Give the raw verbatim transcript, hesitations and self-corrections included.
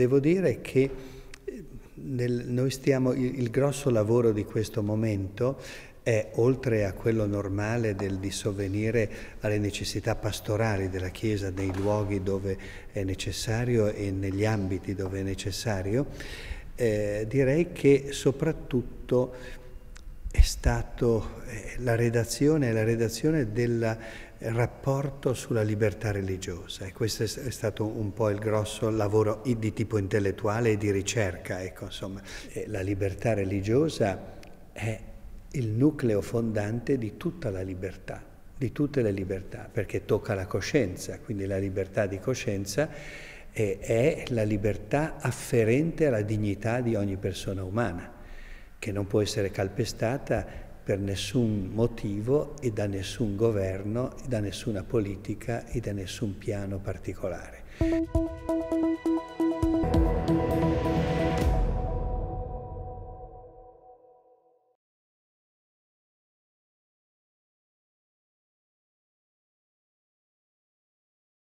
devo dire che nel, noi stiamo, il, il grosso lavoro di questo momento è, oltre a quello normale del di sovvenire alle necessità pastorali della Chiesa, nei luoghi dove è necessario e negli ambiti dove è necessario, eh, direi che soprattutto è stato eh, la redazione, la redazione del rapporto sulla libertà religiosa, e questo è stato un po' il grosso lavoro di tipo intellettuale e di ricerca, ecco, insomma. E la libertà religiosa è il nucleo fondante di tutta la libertà, di tutte le libertà, perché tocca la coscienza, quindi la libertà di coscienza è, è la libertà afferente alla dignità di ogni persona umana, che non può essere calpestata per nessun motivo e da nessun governo, e da nessuna politica e da nessun piano particolare.